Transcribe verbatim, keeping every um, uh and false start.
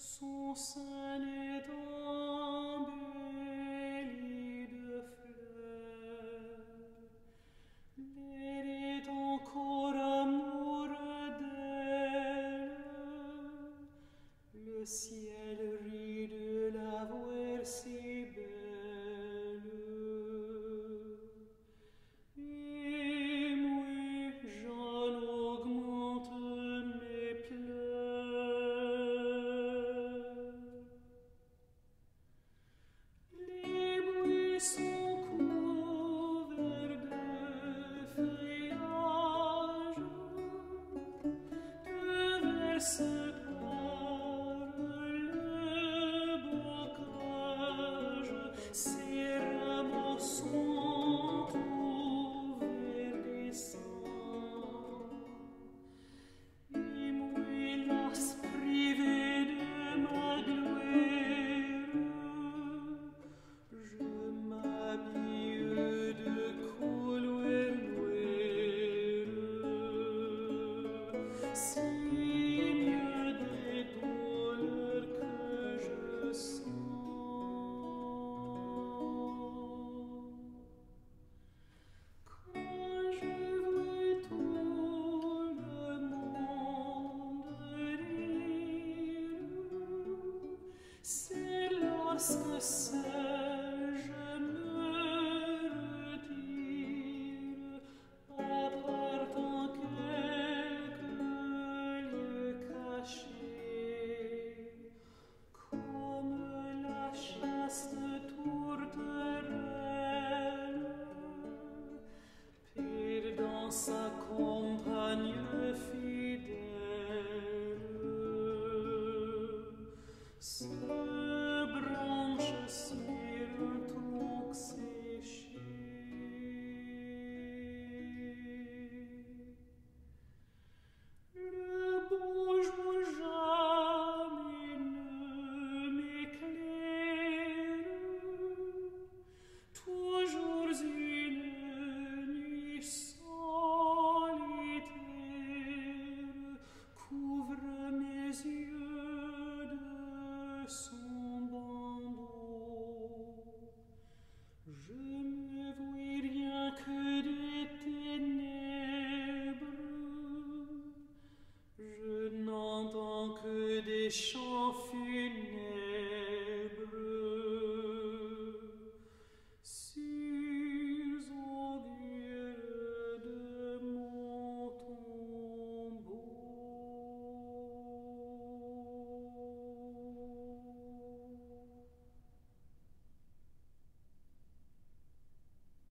Son sein est embelli de fleurs, mais il est encore amoureux d'elle. Le ciel rit de la voir si belle. Et moi, j'en augmente mes pleurs. Les buissons lorsque seul je me retire, appartant quelque lieu caché, comme la chaste tourterelle, perdant sa compagne fidèle. Se je ne vois rien que des ténèbres, je n'entends que des chants funèbres.